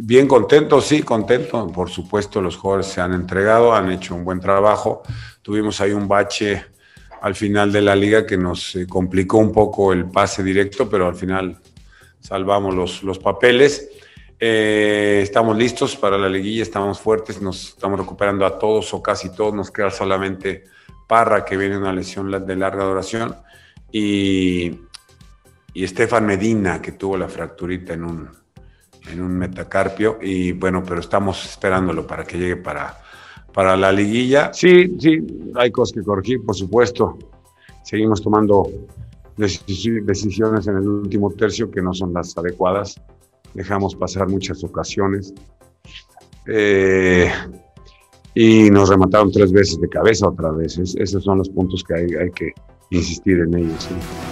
Bien contentos, sí, contentos. Por supuesto, los jugadores se han entregado, han hecho un buen trabajo. Tuvimos ahí un bache al final de la liga que nos complicó un poco el pase directo, pero al final salvamos los papeles. Estamos listos para la liguilla, estamos fuertes, nos estamos recuperando a todos o casi todos. Nos queda solamente Parra, que viene una lesión de larga duración, y Estefan Medina, que tuvo la fracturita en un metacarpio, y bueno, pero estamos esperándolo para que llegue para la liguilla. Sí, hay cosas que corregir, por supuesto. Seguimos tomando decisiones en el último tercio que no son las adecuadas. Dejamos pasar muchas ocasiones y nos remataron 3 veces de cabeza otra vez. Esos son los puntos que hay que insistir en ellos, ¿sí?